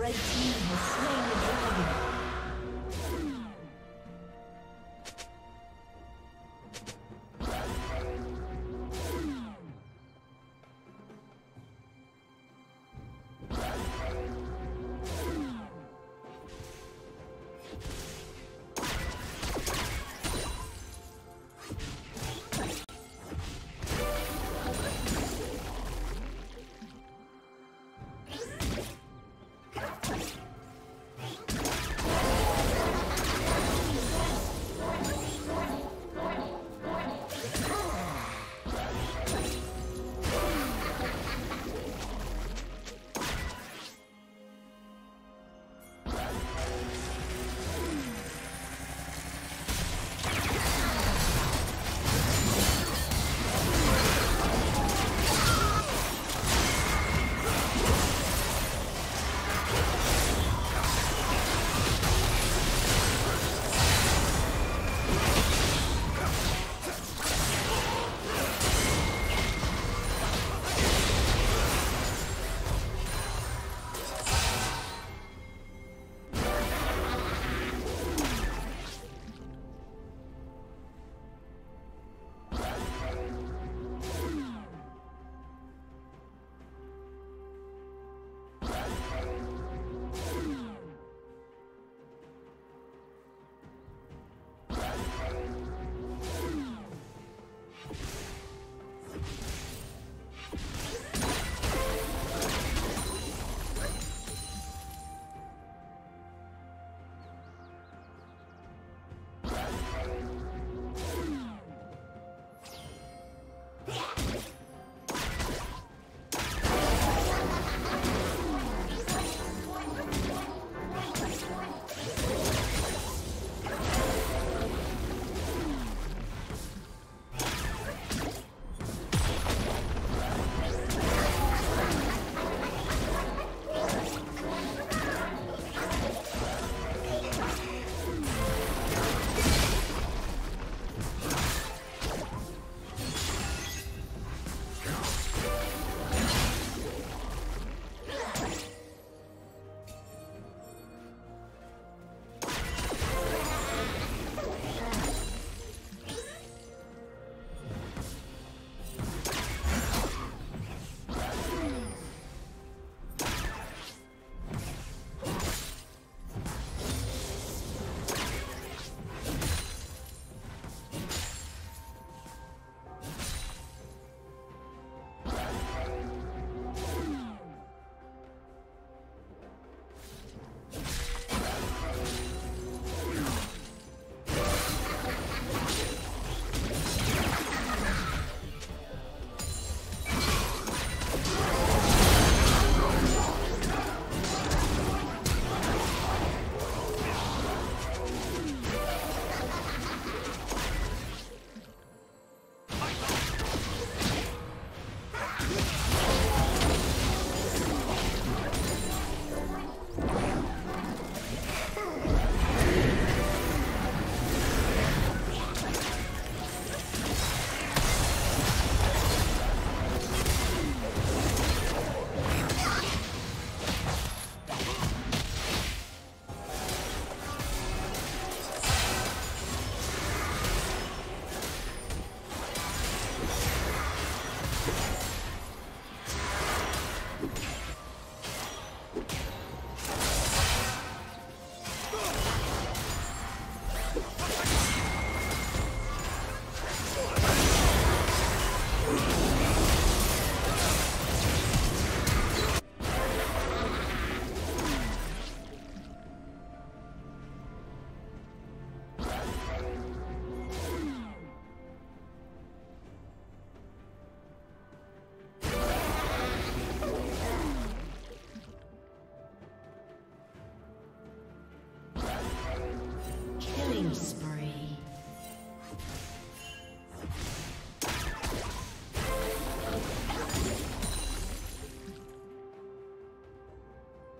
Red team has slain the dragon.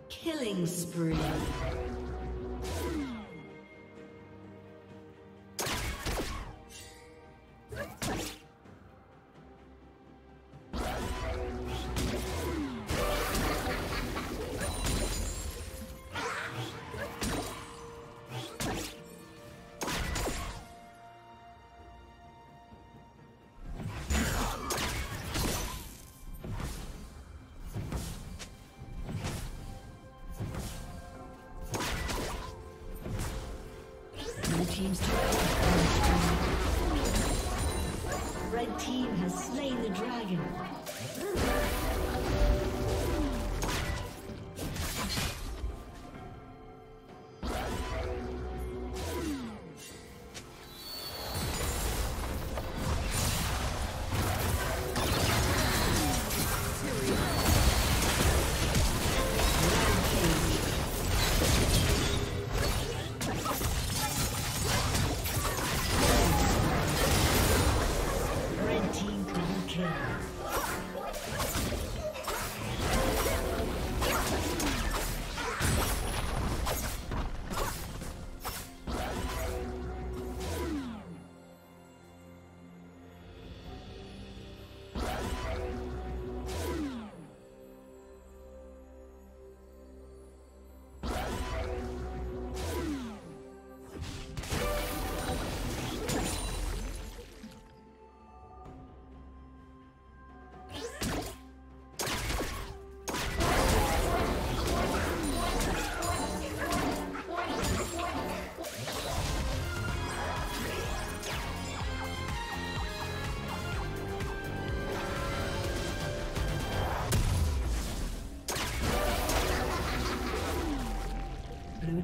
Killing spree. Blue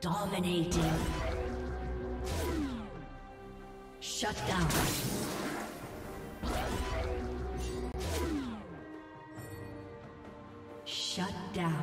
Dominating. Shut down. Shut down.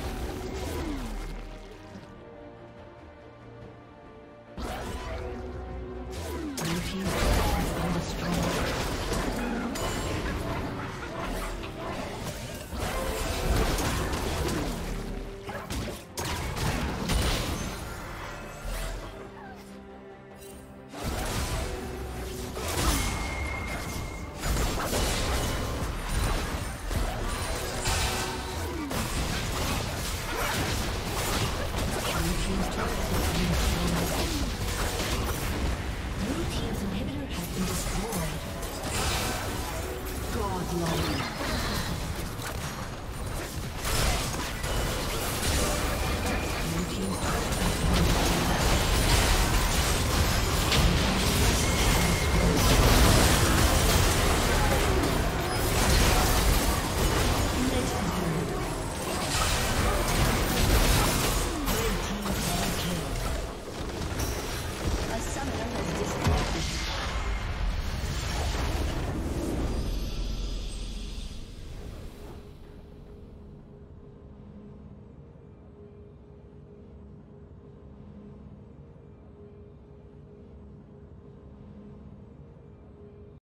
Love.